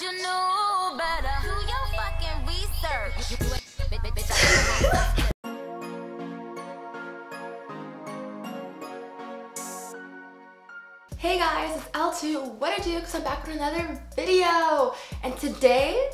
wish you knew better. Do your fucking research. Hey guys, it's L2 WhatItDo, because I'm back with another video. And today,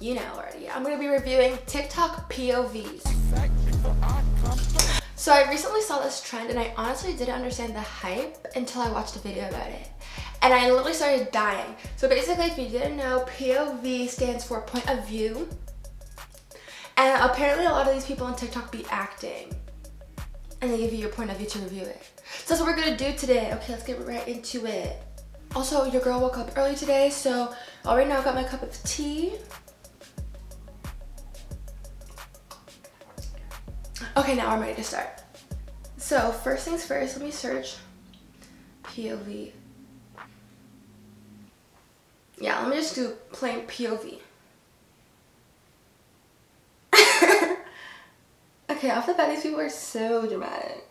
you know already, I'm going to be reviewing TikTok POVs. So I recently saw this trend and I honestly didn't understand the hype until I watched a video about it. And I literally started dying. So basically, if you didn't know, POV stands for point of view. And apparently a lot of these people on TikTok be acting. And they give you your point of view to review it. So that's what we're gonna do today. Okay, let's get right into it. Also, your girl woke up early today, so already now I got my cup of tea. Okay, now I'm ready to start. So first things first, let me search POV. Yeah, let me just do plain POV. Okay, off the bat, these people are so dramatic.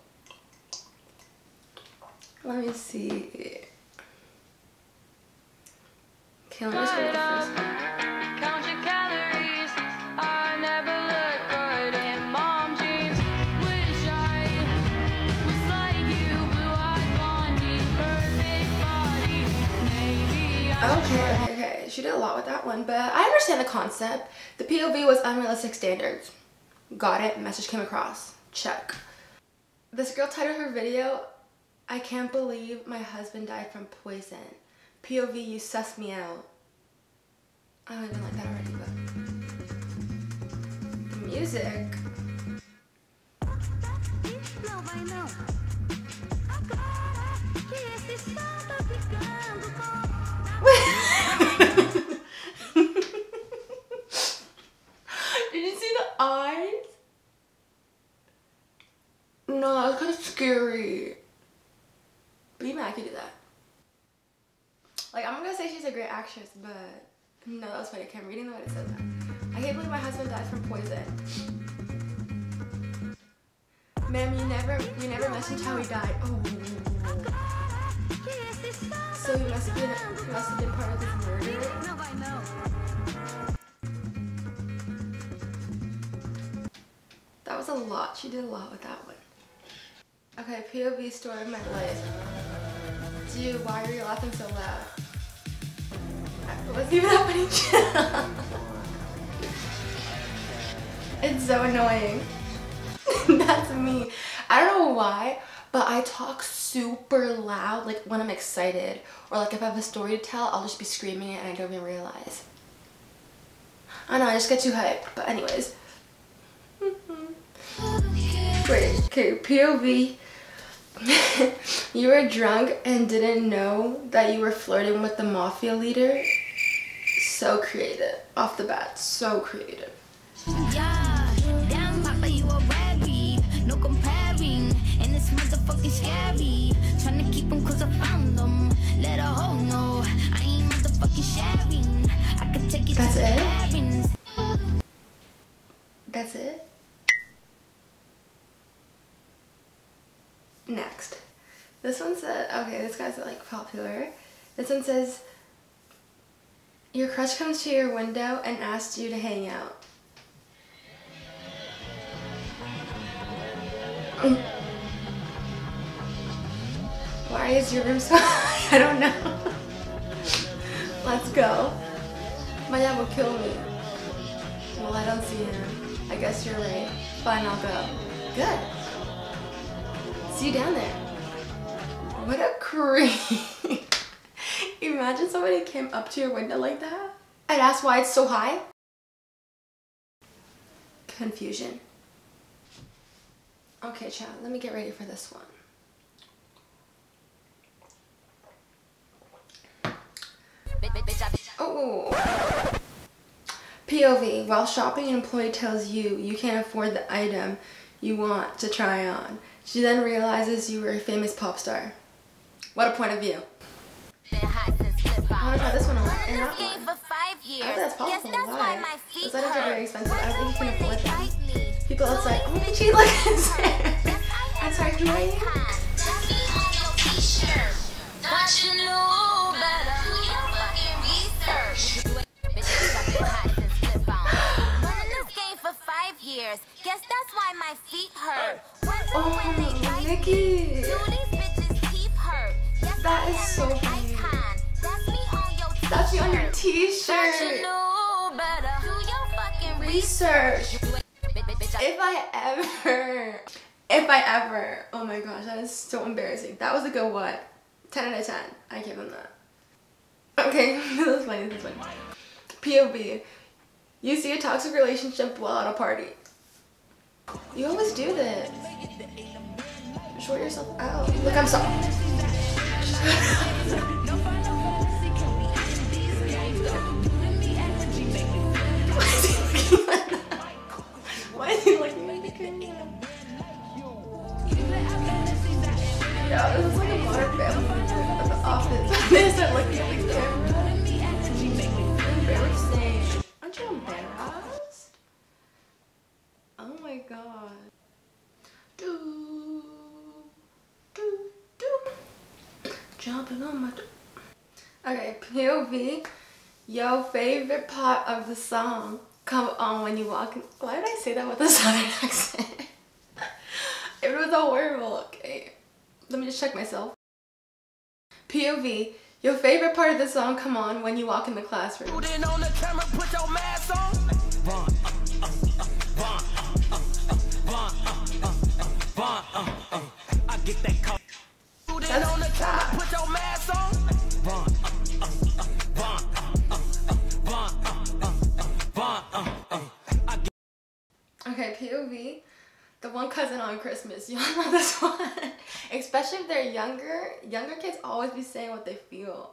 Let me see. Okay, let me just read the first one. Count your calories. I never look good in mom jeans. Wish I was like you, blue-eyed blondie, perfect body. Maybe I okay. She did a lot with that one, but I understand the concept. The POV was unrealistic standards. Got it, message came across, check. This girl titled her video, I can't believe my husband died from poison. POV, you sussed me out. I don't even like that already, but the music. Did you see the eyes? No, that was kind of scary. But even I could do that. Like, I'm gonna say she's a great actress, but no, that was funny. Okay, I'm reading the way it says that. I can't believe my husband died from poison. Ma'am, you never mentioned how he died. Oh. So you must have been part of this murder. No, I know. That was a lot. She did a lot with that one. Okay, POV story of my life. Dude, why are you laughing so loud? What's even happening? It's so annoying. That's me. I don't know why, but I talk super loud, like when I'm excited, or like if I have a story to tell, I'll just be screaming it and I don't even realize. I know, I just get too hyped, but anyways. Wait, okay, POV. You were drunk and didn't know that you were flirting with the mafia leader. So creative. Off the bat, so creative. Yeah, damn papa, you a rabbit. No comparing, and it's motherfucking scary. Trying to keep them cause I found them. Let a hoe know I ain't motherfucking sharing. I could take it. That's it? That's it? Next. This one said, okay, this guy's like popular. This one says, your crush comes to your window and asks you to hang out. Why is your room so high? I don't know. Let's go. My dad will kill me. Well, I don't see him. I guess you're right. Fine, I'll go. Good. See you down there. What a creep. Imagine somebody came up to your window like that and asked why it's so high. Confusion. Okay, child, let me get ready for this one. Oh. POV. While shopping, an employee tells you you can't afford the item you want to try on. She then realizes you were a famous pop star. What a point of view. I want to try this one on and that one. I think that's possible. Why? Those items are very expensive. I don't think you can afford them. People outside, oh my cheat like this. I'm sorry, can I? But you knew better. Do your fucking research. so pretty. That's me on your t-shirt. Research. If I ever, oh my gosh, that is so embarrassing. That was a good what? 10 out of 10. I give him that. Okay, this is funny. POV. You see a toxic relationship while at a party. You always do this. Short yourself out. Look, I'm soft. Jumping on my okay, POV, your favorite part of the song. Come on when you walk in. Why did I say that with a southern accent? It was horrible, okay. Let me just check myself. POV, your favorite part of the song, come on when you walk in the classroom. Put in on the camera, put your mask on. I get that call. Put your mask on. Okay, POV, the one cousin on Christmas. Y'all know this one. Especially if they're younger. Younger kids always be saying what they feel.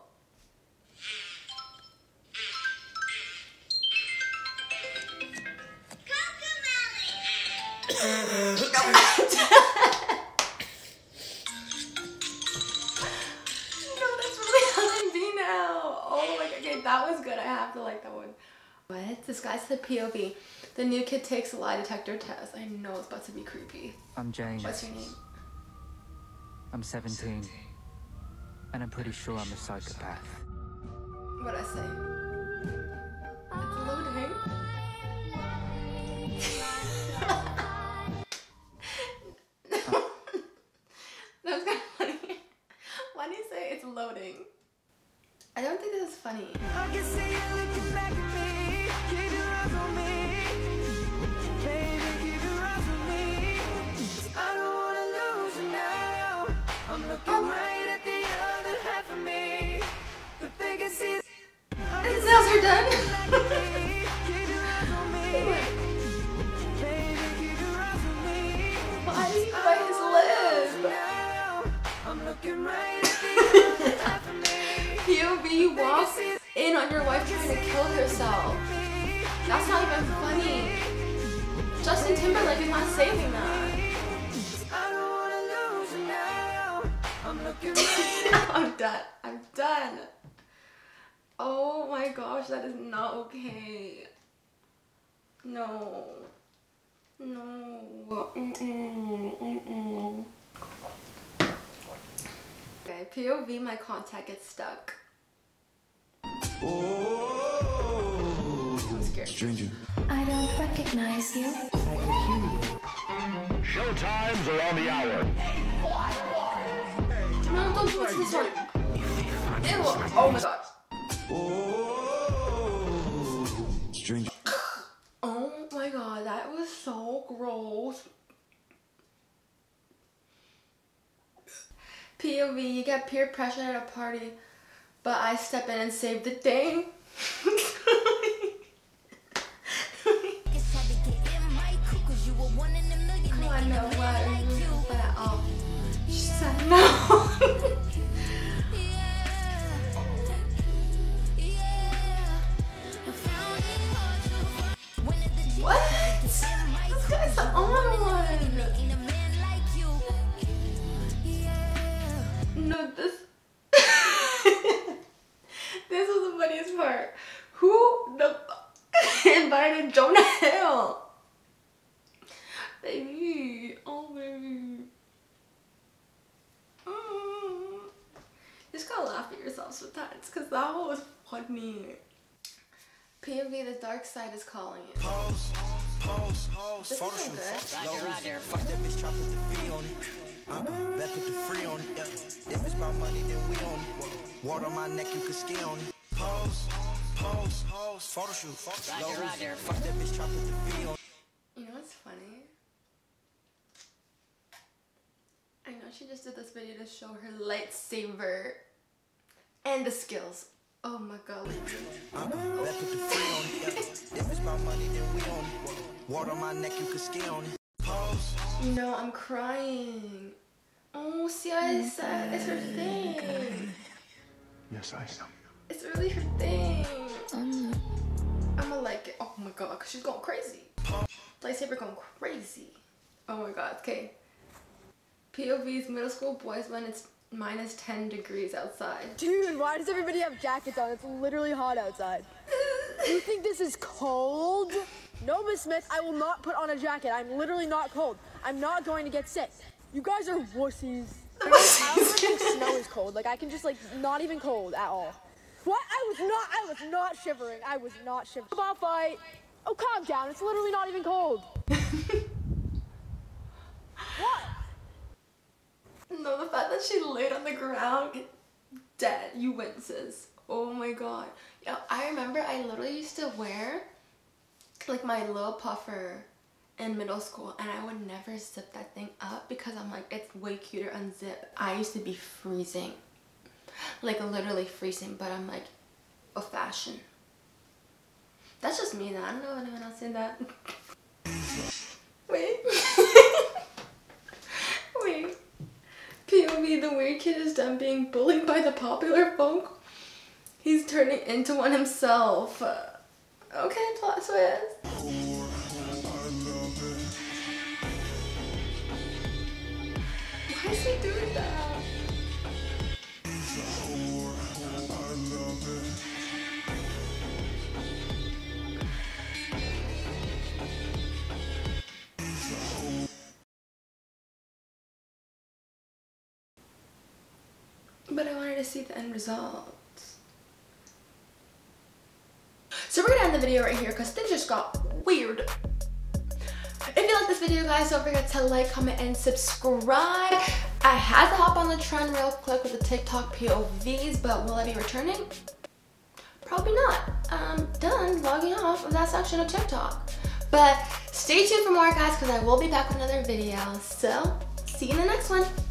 That was good. I have to like that one. What? This guy said POV. The new kid takes a lie detector test. I know it's about to be creepy. I'm James. What's your name? I'm 17. And I'm pretty sure I'm a psychopath. What'd I say? It's loading. That was kind of funny. Why do you say it's loading? I don't think this is funny. I can see you looking back at me. Keep your eyes on me. Baby, keep your eyes on me. I don't wanna lose you now. I'm looking right at the other half of me. The biggest is his nails are done. Keep your eyes on me. Baby, keep your eyes on me. Why did he bite his lip? I'm looking right at the other half of me. POV walks in on your wife trying to kill herself. That's not even funny. Justin Timberlake is not saving that. I'm done. I'm done. Oh my gosh, that is not okay. No. No. Okay, POV, my contact gets stuck. Oh, I'm scared. Stranger. I don't recognize you. Showtimes are on the hour. No, don't do it to this one. Ew. Oh my god. Oh, stranger. Oh my god, that was so gross. POV, you get peer pressure at a party, but I step in and save the day. Come on, no, what? Oh, she said no. What? This guy's the only one. No, this was the funniest part. Who the invited Jonah Hill? Baby, oh baby. You just gotta laugh at yourself sometimes, cause that one was funny. POV, the dark side is calling it. This is so good. Let's put the free on it. If it's about money, then we on it. Water on my neck, you can ski on it. Pose, pose, pose, photo shoot, Roger. Fuck that bitch, try to put the V on. You know what's funny? I know she just did this video to show her lightsaber and the skills. Oh my god. Let's put the free on it. If it's about money, then we on it. Water on my neck, you can ski on it. Pose. You know, I'm crying. Oh, see, I said it's her thing. Yes, I am. It's really her thing. I'ma like it. Oh my god, cause she's going crazy. Lightsaber going crazy. Oh my god, okay. POV's middle school boys when it's -10 degrees outside. Dude, why does everybody have jackets on? It's literally hot outside. You think this is cold? No, Miss Smith, I will not put on a jacket. I'm literally not cold. I'm not going to get sick. You guys are wussies. I don't think snow is cold. Like, I can just, like, not even cold at all. What? I was not shivering. I was not shivering. Football fight. Oh, calm down. It's literally not even cold. What? No, the fact that she laid on the ground, dead, you win, sis. Oh my god. Yeah, I remember I literally used to wear like my little puffer in middle school and I would never zip that thing up because I'm like, it's way cuter unzip. I used to be freezing, like literally freezing, but I'm like, a fashion. That's just me though, I don't know if anyone else said that. Wait. Wait. POV, the weird kid is done being bullied by the popular folk. He's turning into one himself. Okay, plot twist. Why is he doing that? But I wanted to see the end result. So we're gonna end the video right here because things just got weird. If you like this video, guys, don't forget to like, comment, and subscribe. I had to hop on the trend real quick with the TikTok POVs, but will I be returning? Probably not. I'm done logging off of that section of TikTok. But stay tuned for more, guys, because I will be back with another video. So see you in the next one.